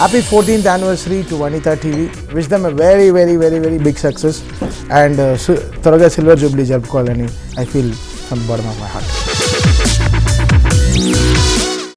Happy 14th anniversary to Vanitha TV. Wish them a very, very big success. And Taraga Silver Jubilee Jalb Colony, I feel from the bottom of my heart.